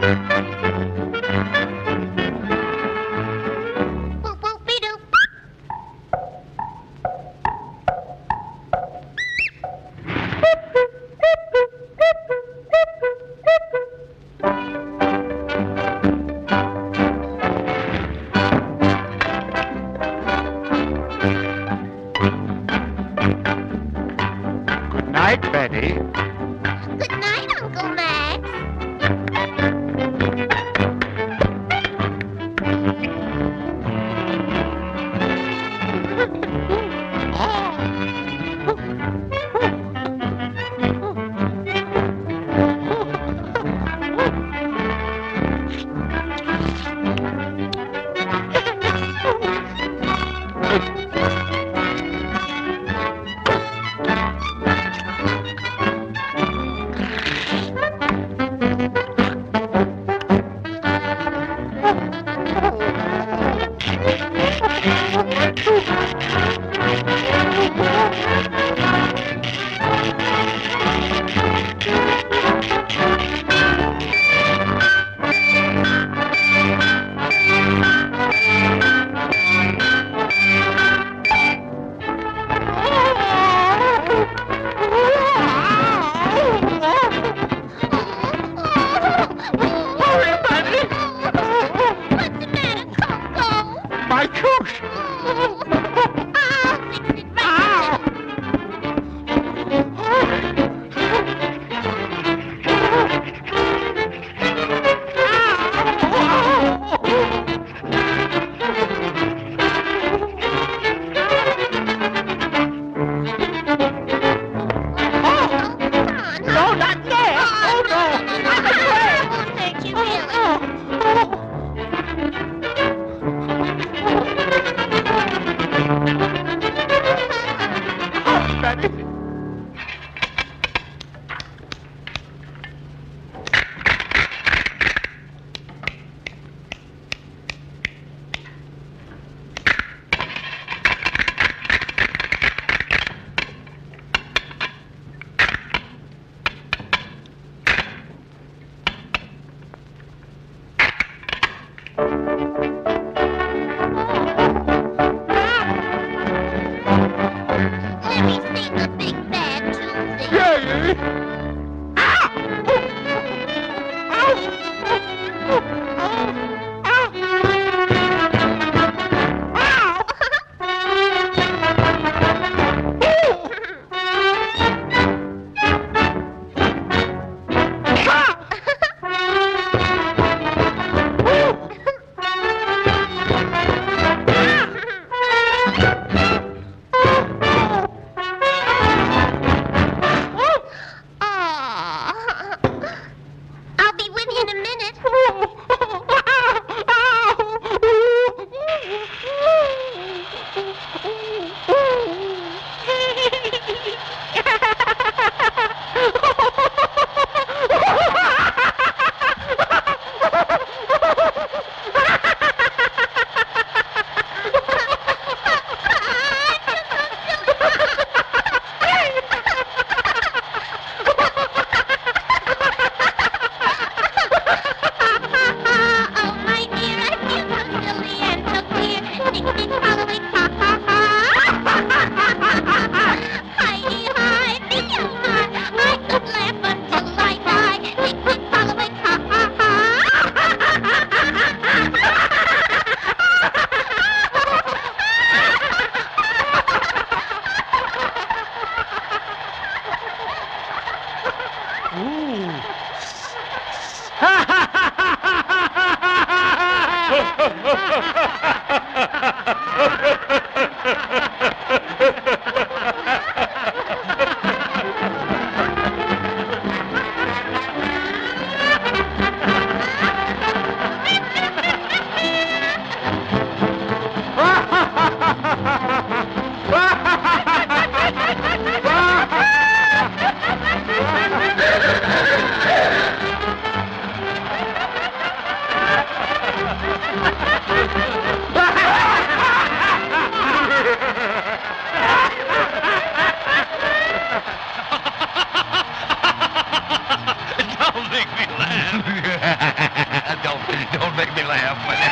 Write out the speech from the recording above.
Good night, Betty. Good night, Uncle Max. make me laugh. Don't make me laugh.